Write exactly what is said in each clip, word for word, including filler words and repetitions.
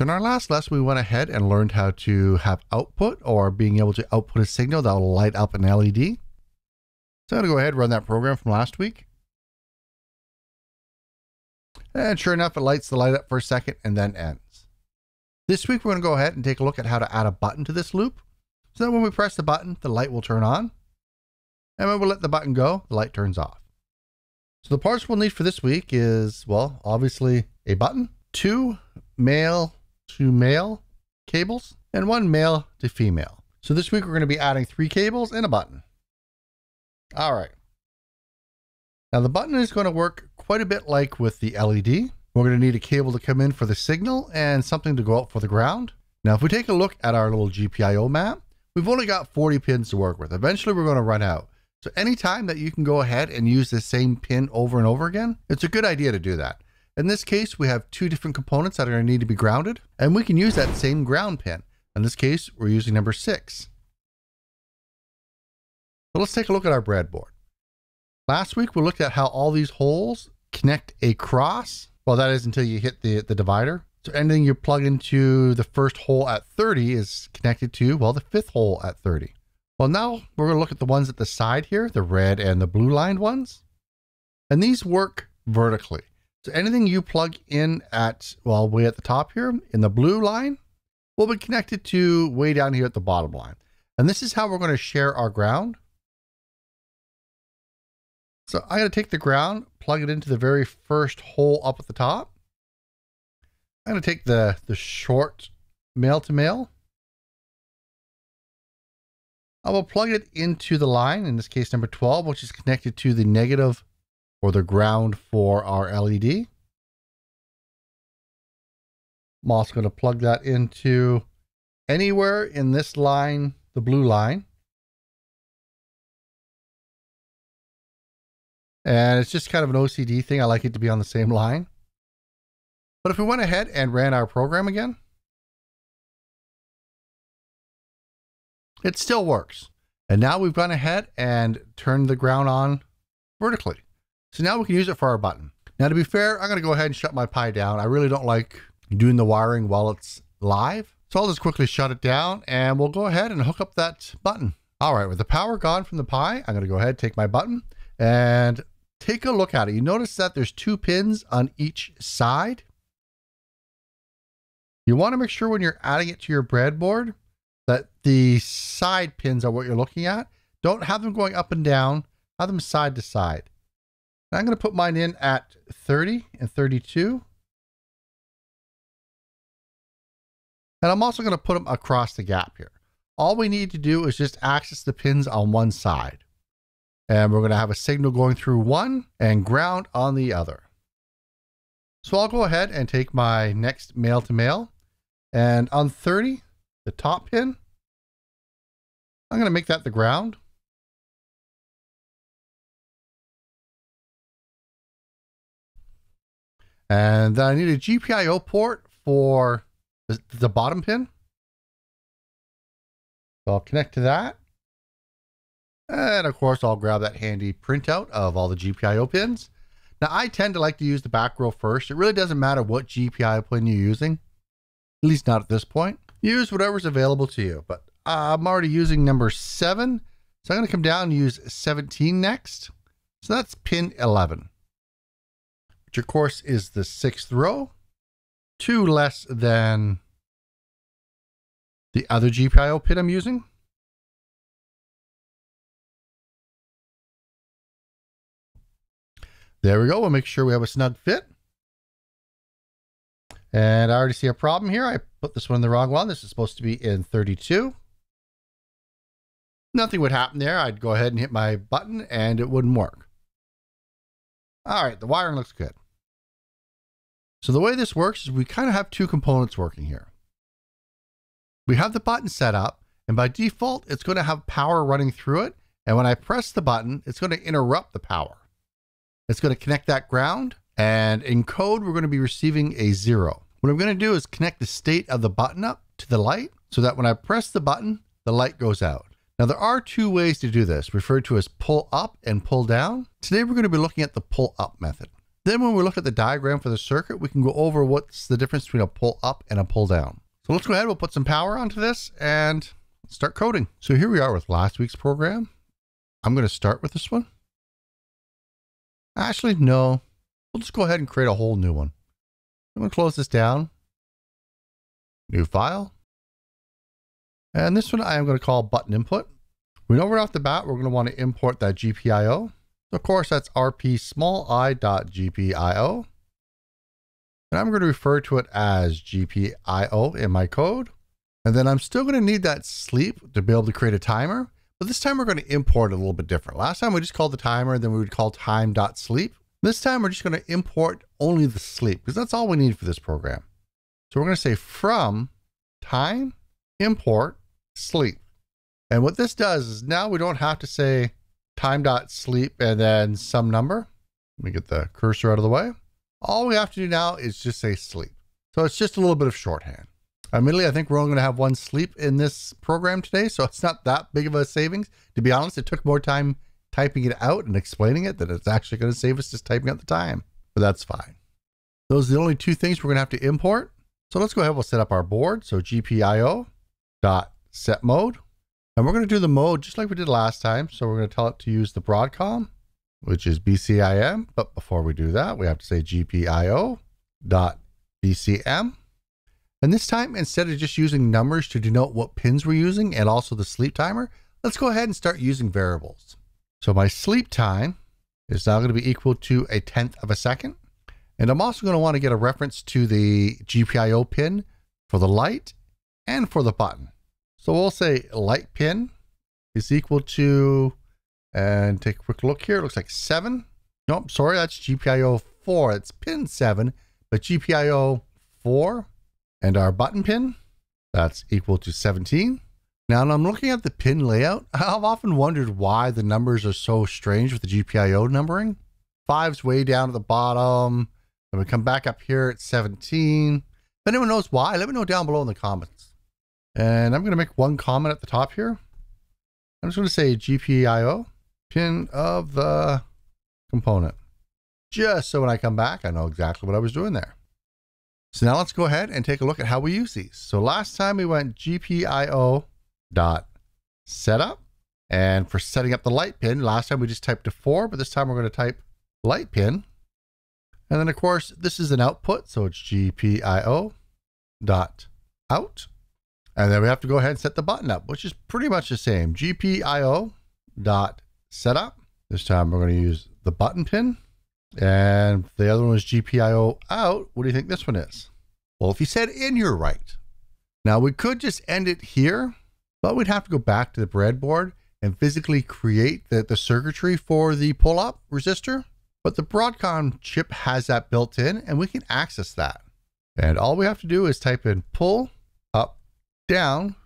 So in our last lesson, we went ahead and learned how to have output, or being able to output a signal that will light up an L E D. So I'm going to go ahead and run that program from last week. And sure enough, it lights the light up for a second and then ends. This week, we're going to go ahead and take a look at how to add a button to this loop, so that when we press the button, the light will turn on. And when we let the button go, the light turns off. So the parts we'll need for this week is, well, obviously a button, two male to male cables, and one male to female. So this week we're going to be adding three cables and a button. All right. Now the button is going to work quite a bit like with the L E D. We're going to need a cable to come in for the signal and something to go out for the ground. Now, if we take a look at our little G P I O map, we've only got forty pins to work with. Eventually we're going to run out. So anytime that you can go ahead and use the same pin over and over again, it's a good idea to do that. In this case, we have two different components that are going to need to be grounded, and we can use that same ground pin. In this case, we're using number six. So let's take a look at our breadboard. Last week, we looked at how all these holes connect across. Well, that is until you hit the, the divider. So anything you plug into the first hole at thirty is connected to, well, the fifth hole at thirty. Well, now we're going to look at the ones at the side here, the red and the blue lined ones. And these work vertically. So anything you plug in at, well, way at the top here in the blue line will be connected to way down here at the bottom line. And this is how we're going to share our ground. So I'm going to take the ground, plug it into the very first hole up at the top. I'm going to take the, the short male to male. I will plug it into the line, in this case, number twelve, which is connected to the negative or the ground for our L E D. I'm also going to plug that into anywhere in this line, the blue line. And it's just kind of an O C D thing. I like it to be on the same line. But if we went ahead and ran our program again, it still works. And now we've gone ahead and turned the ground on vertically. So now we can use it for our button. Now, to be fair, I'm going to go ahead and shut my Pi down. I really don't like doing the wiring while it's live. So I'll just quickly shut it down and we'll go ahead and hook up that button. All right, with the power gone from the Pi, I'm going to go ahead and take my button and take a look at it. You notice that there's two pins on each side. You want to make sure when you're adding it to your breadboard that the side pins are what you're looking at. Don't have them going up and down, have them side to side. And I'm going to put mine in at thirty and thirty-two. And I'm also going to put them across the gap here. All we need to do is just access the pins on one side. And we're going to have a signal going through one and ground on the other. So I'll go ahead and take my next male to male, and on thirty, the top pin, I'm going to make that the ground. And then I need a G P I O port for the, the bottom pin. So I'll connect to that. And of course, I'll grab that handy printout of all the G P I O pins. Now, I tend to like to use the back row first. It really doesn't matter what G P I O pin you're using, at least not at this point. Use whatever's available to you, but uh, I'm already using number seven. So I'm going to come down and use seventeen next. So that's pin eleven, which of course is the sixth row, two less than the other G P I O pin I'm using. There we go. We'll make sure we have a snug fit. And I already see a problem here. I put this one in the wrong one. This is supposed to be in thirty-two. Nothing would happen there. I'd go ahead and hit my button and it wouldn't work. All right, the wiring looks good. So the way this works is we kind of have two components working here. We have the button set up, and by default, it's going to have power running through it. And when I press the button, it's going to interrupt the power. It's going to connect that ground. And in code, we're going to be receiving a zero. What I'm going to do is connect the state of the button up to the light so that when I press the button, the light goes out. Now, there are two ways to do this, referred to as pull up and pull down. Today, we're going to be looking at the pull up method. Then when we look at the diagram for the circuit, we can go over what's the difference between a pull up and a pull down. So let's go ahead, we'll put some power onto this and start coding. So here we are with last week's program. I'm going to start with this one. Actually, no, we'll just go ahead and create a whole new one. I'm going to close this down. New file. And this one I am going to call button input. We know right off the bat, we're going to want to import that G P I O. Of course, that's R P small i dot G P I O. And I'm going to refer to it as G P I O in my code. And then I'm still going to need that sleep to be able to create a timer. But this time we're going to import it a little bit different. Last time we just called the timer, then we would call time.sleep. This time we're just going to import only the sleep because that's all we need for this program. So we're going to say from time import sleep. And what this does is now we don't have to say time.sleep and then some number. Let me get the cursor out of the way. All we have to do now is just say sleep. So it's just a little bit of shorthand. Admittedly, I think we're only going to have one sleep in this program today, so it's not that big of a savings. To be honest, it took more time typing it out and explaining it than it's actually going to save us just typing out the time, but that's fine. Those are the only two things we're going to have to import. So let's go ahead, we'll set up our board. So G P I O dot set mode. And we're going to do the mode just like we did last time. So we're going to tell it to use the Broadcom, which is B C M. But before we do that, we have to say G P I O dot B C M. And this time, instead of just using numbers to denote what pins we're using and also the sleep timer, let's go ahead and start using variables. So my sleep time is now going to be equal to a tenth of a second. And I'm also going to want to get a reference to the G P I O pin for the light and for the button. So we'll say light pin is equal to, and take a quick look here. It looks like seven. Nope, sorry, that's G P I O four. It's pin seven, but G P I O four. And our button pin, that's equal to seventeen. Now, when I'm looking at the pin layout, I've often wondered why the numbers are so strange with the G P I O numbering. Five's way down at the bottom. Then we come back up here at seventeen. If anyone knows why, let me know down below in the comments. And I'm going to make one comment at the top here. I'm just going to say G P I O, pin of the component. Just so when I come back, I know exactly what I was doing there. So now let's go ahead and take a look at how we use these. So last time we went G P I O dot setup. And for setting up the light pin, last time we just typed a four, but this time we're going to type light pin. And then of course, this is an output. So it's G P I O dot out. And then we have to go ahead and set the button up, which is pretty much the same. G P I O dot setup. This time we're going to use the button pin. And the other one was G P I O out. What do you think this one is? Well, if you said in, you're right. Now we could just end it here, but we'd have to go back to the breadboard and physically create the, the circuitry for the pull-up resistor. But the Broadcom chip has that built in and we can access that. And all we have to do is type in pull down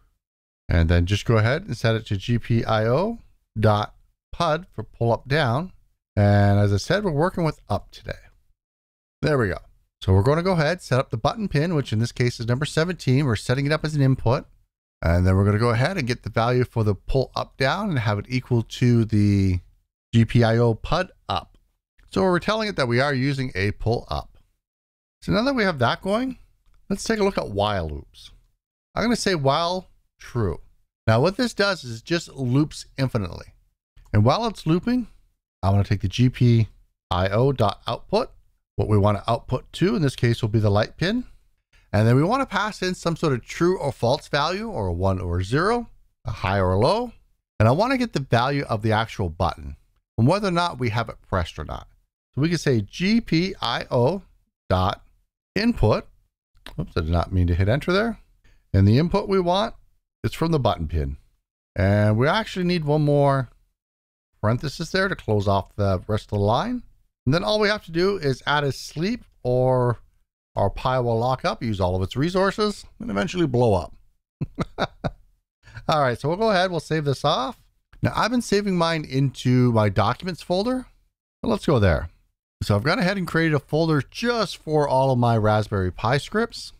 and then just go ahead and set it to G P I O dot P U D for pull up down. And as I said, we're working with up today. There we go. So we're going to go ahead, set up the button pin, which in this case is number seventeen. We're setting it up as an input. And then we're going to go ahead and get the value for the pull up down and have it equal to the G P I O P U D up. So we're telling it that we are using a pull up. So now that we have that going, let's take a look at while loops. I'm going to say while true. Now what this does is it just loops infinitely. And while it's looping, I want to take the G P I O dot output, what we want to output to, in this case will be the light pin. And then we want to pass in some sort of true or false value, or a one or a zero, a high or a low. And I want to get the value of the actual button and whether or not we have it pressed or not. So we can say G P I O dot input. Oops, I did not mean to hit enter there. And the input we want is from the button pin. And we actually need one more parenthesis there to close off the rest of the line. And then all we have to do is add a sleep, or our Pi will lock up, use all of its resources, and eventually blow up. All right, so we'll go ahead, we'll save this off. Now I've been saving mine into my documents folder. Well, let's go there. So I've gone ahead and created a folder just for all of my Raspberry Pi scripts.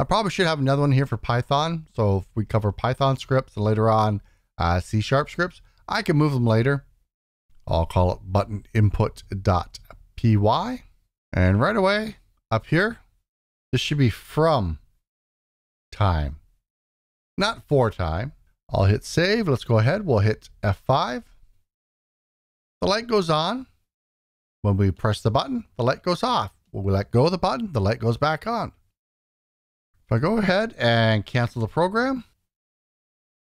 I probably should have another one here for Python. So if we cover Python scripts and later on uh, C sharp scripts, I can move them later. I'll call it button input dot P Y, and right away up here, this should be from time, not for time. I'll hit save. Let's go ahead. We'll hit F five. The light goes on. When we press the button, the light goes off. When we let go of the button, the light goes back on. If I go ahead and cancel the program,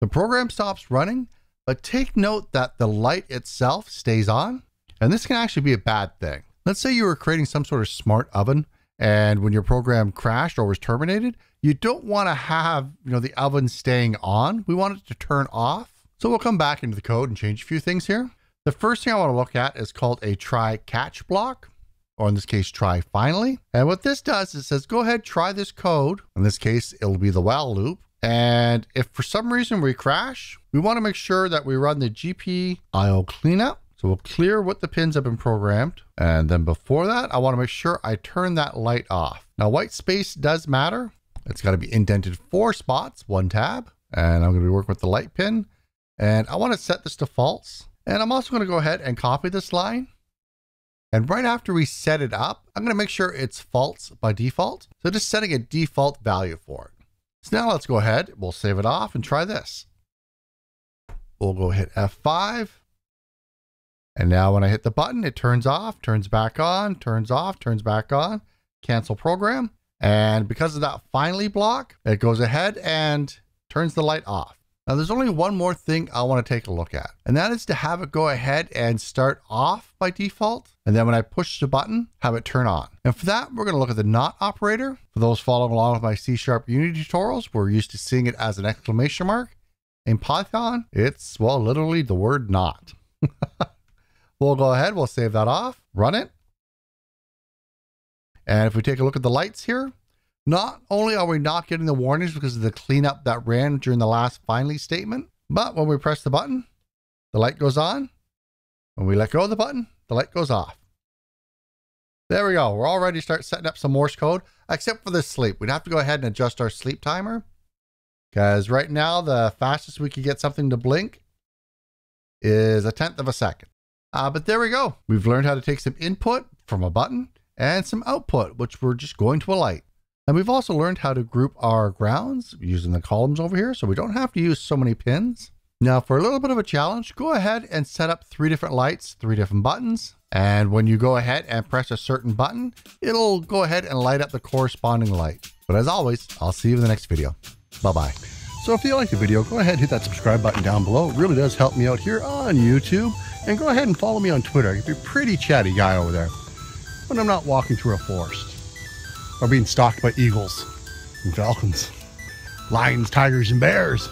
the program stops running, but take note that the light itself stays on. And this can actually be a bad thing. Let's say you were creating some sort of smart oven, and when your program crashed or was terminated, you don't want to have, you know, the oven staying on. We want it to turn off. So we'll come back into the code and change a few things here. The first thing I want to look at is called a try catch block, or in this case, try finally. And what this does, it says, go ahead, try this code. In this case, it'll be the while loop. And if for some reason we crash, we want to make sure that we run the G P I O cleanup. So we'll clear what the pins have been programmed. And then before that, I want to make sure I turn that light off. Now, white space does matter. It's got to be indented four spots, one tab. And I'm going to be working with the light pin. And I want to set this to false. And I'm also going to go ahead and copy this line. And right after we set it up, I'm going to make sure it's false by default. So just setting a default value for it. So now let's go ahead. We'll save it off and try this. We'll go hit F five. And now when I hit the button, it turns off, turns back on, turns off, turns back on, cancel program. And because of that finally block, it goes ahead and turns the light off. Now there's only one more thing I want to take a look at, and that is to have it go ahead and start off by default. And then when I push the button, have it turn on. And for that, we're going to look at the not operator. For those following along with my C# Unity tutorials, we're used to seeing it as an exclamation mark. In Python, it's, well, literally the word not. We'll go ahead, we'll save that off, run it. And if we take a look at the lights here, not only are we not getting the warnings because of the cleanup that ran during the last finally statement, but when we press the button, the light goes on. When we let go of the button, the light goes off. There we go. We're all ready to start setting up some Morse code, except for the sleep. We'd have to go ahead and adjust our sleep timer, because right now the fastest we could get something to blink is a tenth of a second. Uh, but there we go. We've learned how to take some input from a button and some output, which we're just going to a light. And we've also learned how to group our grounds using the columns over here, so we don't have to use so many pins. Now for a little bit of a challenge, go ahead and set up three different lights, three different buttons. And when you go ahead and press a certain button, it'll go ahead and light up the corresponding light. But as always, I'll see you in the next video. Bye-bye. So if you liked the video, go ahead and hit that subscribe button down below. It really does help me out here on YouTube. And go ahead and follow me on Twitter. You'd be a pretty chatty guy over there when I'm not walking through a forest. Or being stalked by eagles and falcons, lions, tigers, and bears.